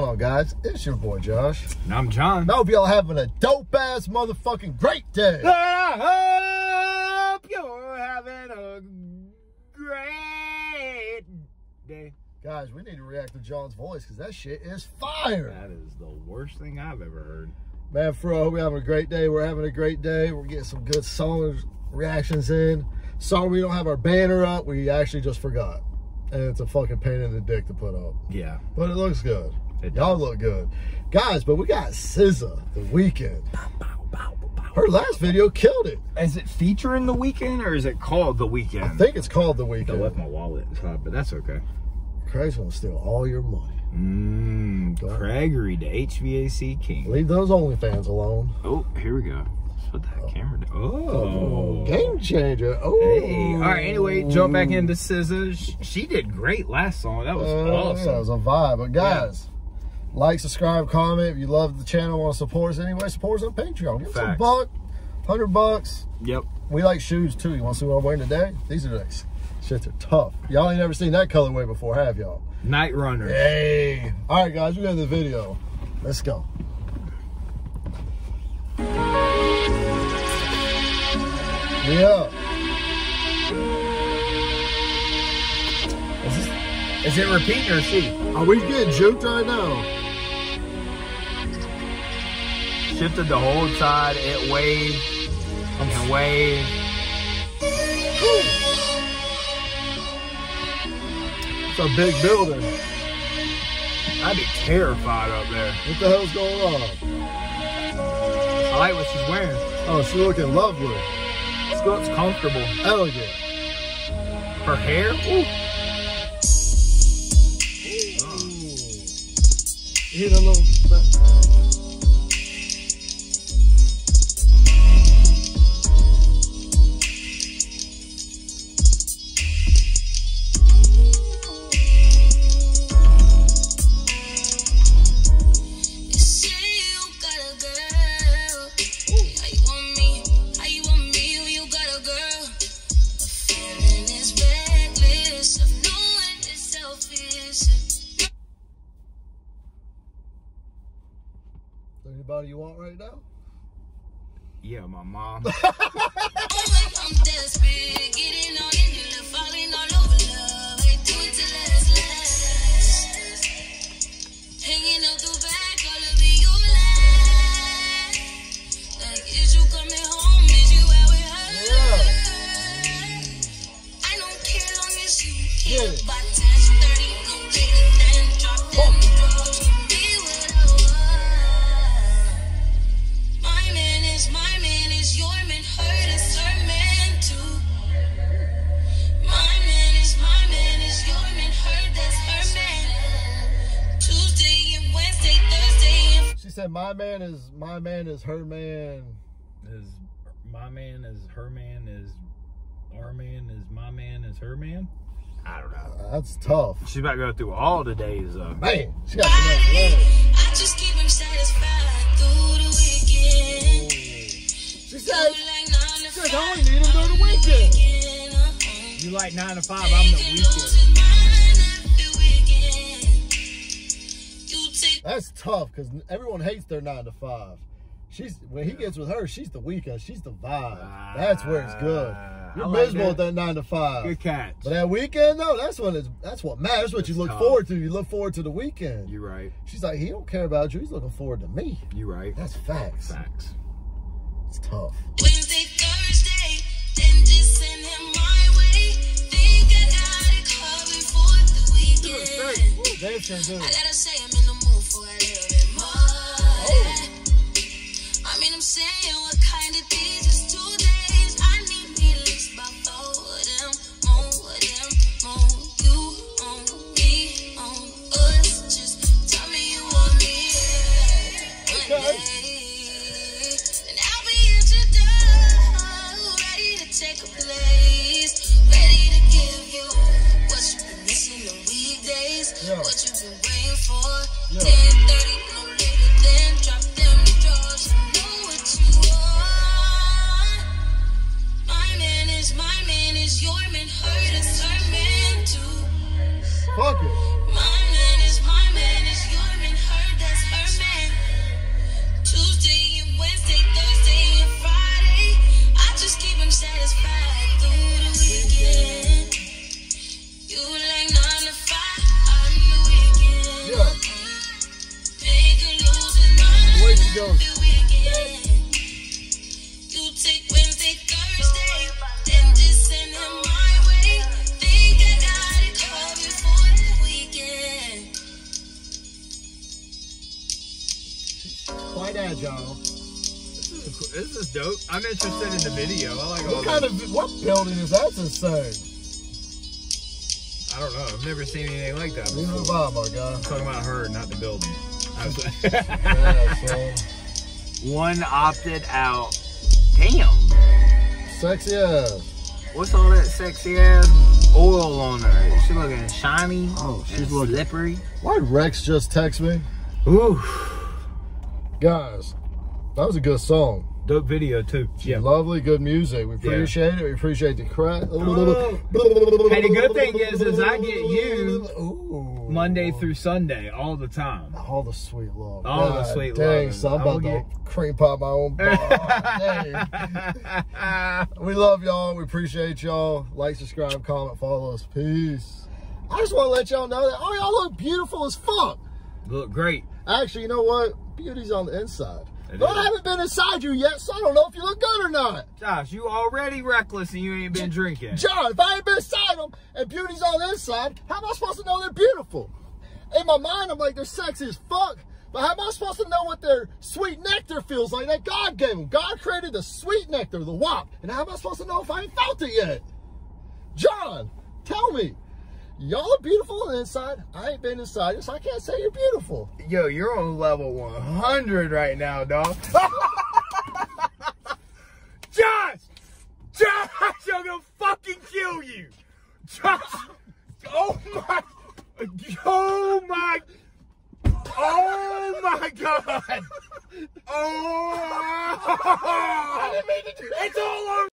going on, guys? It's your boy Josh. And I'm John. And I hope y'all having a dope ass motherfucking great day. I hope you're having a great day. Guys, we need to react to John's voice because that shit is fire. That is the worst thing I've ever heard. Man, I hope you're having a great day. We're having a great day. We're getting some good songs, reactions in. Sorry we don't have our banner up. We actually just forgot. And it's a fucking pain in the dick to put up. Yeah. But it looks good. Y'all look good. Guys, but we got SZA, The Weeknd. Her last video killed it. Is it featuring The Weeknd or is it called The Weeknd? I think it's called The Weeknd. I left my wallet, but that's okay. Craig's gonna steal all your money. Craigery, the HVAC king. Leave those OnlyFans alone. Oh, here we go. Put that camera down. Oh, game changer. Oh, hey. All right, anyway, jump back into SZA. She did great last song. That was awesome. That was a vibe. But guys, like, subscribe, comment. If you love the channel, want to support us anyway, support us on Patreon. Give us a buck, $100. Yep. We like shoes too. You want to see what I'm wearing today? These are nice. Shits are tough. Y'all ain't never seen that colorway before, have y'all? Night Runner. Hey. All right, guys, we got the video. Let's go. Yeah. Is it repeating or she? Are we getting juked right now? Shifted the whole side. It waved and waved. It's a big building. I'd be terrified up there. What the hell's going on? I like what she's wearing. Oh, she's looking lovely. It's comfortable. Hell yeah. Her hair? Ooh. Ooh. Hit a little anybody you want right now? Yeah, my mom. My man is her man. I don't know. That's tough. She's about to go through all the days though. Man, she got I just keep him satisfied through the weekend. She said, I only need him through the weekend. You like 9 to 5, I'm the weekend. That's tough because everyone hates their 9 to 5. She's when he gets with her, she's the weekend. She's the vibe. That's where it's good. You're miserable at that 9 to 5. Good catch. But that weekend, though, that's what matters. That's what you look forward to. You look forward to the weekend. You're right. She's like, he don't care about you. He's looking forward to me. You're right. That's facts. Facts. It's tough. Wednesday, Thursday, then just send him my way. Think I got it covered for the weekend. I gotta say I'm in the mood for a little bit more. I mean, I'm saying what kind of thing is today. Fuck it. My man is your man. This is dope. I'm interested in the video. I like all this. What building is that this thing? I don't know. I've never seen anything like that. Leave it by, my guy. I'm talking about her, not the building. I was like, yeah, one opted out. Damn. Sexy ass. What's all that sexy ass oil on her? She looking shiny. Oh, she's looking slippery. Why'd Rex just text me? Ooh. Guys, that was a good song. Dope video too. Yeah. Lovely, good music. We appreciate it. We appreciate the crap. Hey, the good thing is I get you Monday through Sunday all the time. All the sweet love. All the sweet love. Dang, so I'm about to cream pop my own bar. We love y'all. We appreciate y'all. Like, subscribe, comment, follow us. Peace. I just want to let y'all know that all y'all look beautiful as fuck. Look great. Actually, you know what? Beauty's on the inside. Well, I haven't been inside you yet, so I don't know if you look good or not. Josh, you already reckless and you ain't been drinking. John, if I ain't been inside them and beauty's on the inside, how am I supposed to know they're beautiful? In my mind, I'm like, they're sexy as fuck. But how am I supposed to know what their sweet nectar feels like that God gave them? God created the sweet nectar, the WAP. And how am I supposed to know if I ain't felt it yet? John, tell me. Y'all are beautiful on the inside. I ain't been inside, so I can't say you're beautiful. Yo, you're on level 100 right now, dog. Josh! Josh, I'm gonna fucking kill you! Josh! Oh my... Oh my... Oh my God! Oh! I didn't mean to do that. It's all over!